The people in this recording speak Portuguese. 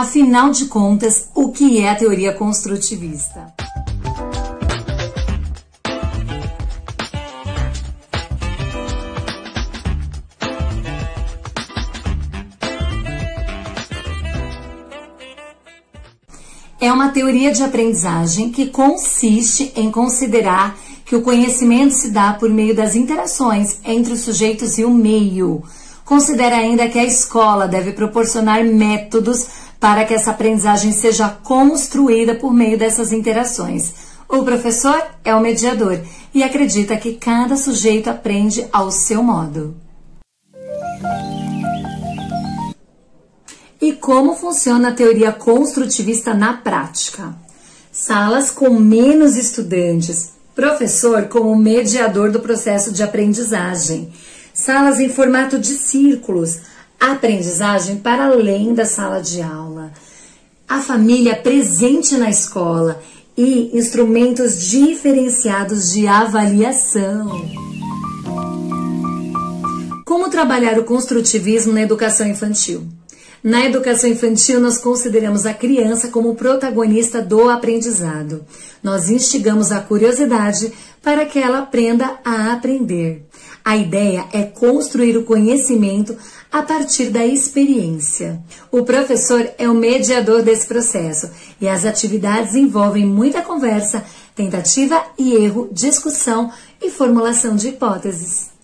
Afinal de contas, o que é a teoria construtivista? É uma teoria de aprendizagem que consiste em considerar que o conhecimento se dá por meio das interações entre os sujeitos e o meio. Considera ainda que a escola deve proporcionar métodos para que essa aprendizagem seja construída por meio dessas interações. O professor é o mediador e acredita que cada sujeito aprende ao seu modo. E como funciona a teoria construtivista na prática? Salas com menos estudantes, professor como mediador do processo de aprendizagem, salas em formato de círculos, aprendizagem para além da sala de aula, a família presente na escola e instrumentos diferenciados de avaliação. Como trabalhar o construtivismo na educação infantil? Na educação infantil, nós consideramos a criança como protagonista do aprendizado. Nós instigamos a curiosidade para que ela aprenda a aprender. A ideia é construir o conhecimento a partir da experiência. O professor é o mediador desse processo e as atividades envolvem muita conversa, tentativa e erro, discussão e formulação de hipóteses.